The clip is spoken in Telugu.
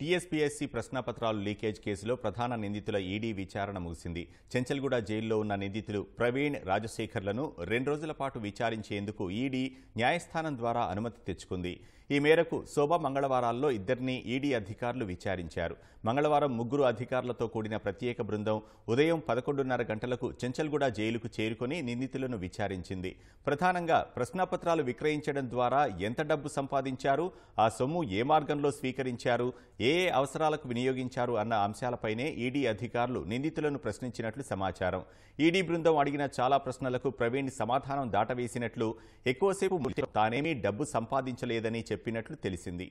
టీఎస్పీఎస్సీ ప్రశ్నపత్రాలు లీకేజ్ కేసులో ప్రధాన నిందితుల ఈడీ విచారణ ముగిసింది. చెంచల్గూడ జైల్లో ఉన్న నిందితులు ప్రవీణ్, రాజశేఖర్లను 2 రోజుల పాటు విచారించేందుకు ఈడీ న్యాయస్థానం ద్వారా అనుమతి తెచ్చుకుంది. ఈ మేరకు శోభ మంగళవారాల్లో ఇద్దరిని ఈడీ అధికారులు విచారించారు. మంగళవారం 3 అధికారులతో కూడిన ప్రత్యేక బృందం ఉదయం 11:30 గంటలకు చెంచల్గూడ జైలుకు చేరుకుని నిందితులను విచారించింది. ప్రధానంగా ప్రశ్నపత్రాలు విక్రయించడం ద్వారా ఎంత డబ్బు సంపాదించారు, ఆ సొమ్ము ఏ మార్గంలో స్వీకరించారు, ఏ అవసరాలకు వినియోగించారు అన్న అంశాలపైనే ఈడీ అధికారులు నిందితులను ప్రశ్నించినట్లు సమాచారం. ఈడీ బృందం అడిగిన చాలా ప్రశ్నలకు ప్రవీణ్ సమాధానం దాటవేసినట్లు, ఎక్కువసేపు తానేమీ డబ్బు సంపాదించలేదని చెప్పినట్లు తెలిసింది.